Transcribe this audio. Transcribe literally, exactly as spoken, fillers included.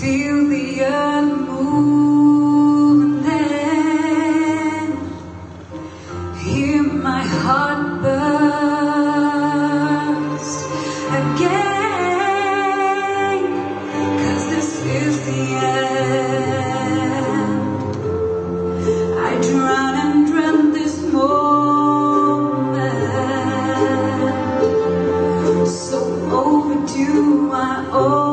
Feel the earth move and then hear my heart burst again, 'cause this is the end. I drown and drown this moment, so overdue. I owe